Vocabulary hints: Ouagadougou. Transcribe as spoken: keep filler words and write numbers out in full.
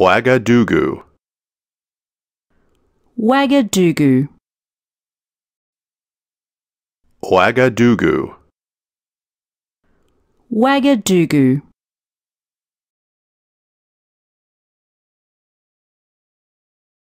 Ouagadougou. Ouagadougou. Ouagadougou. Ouagadougou.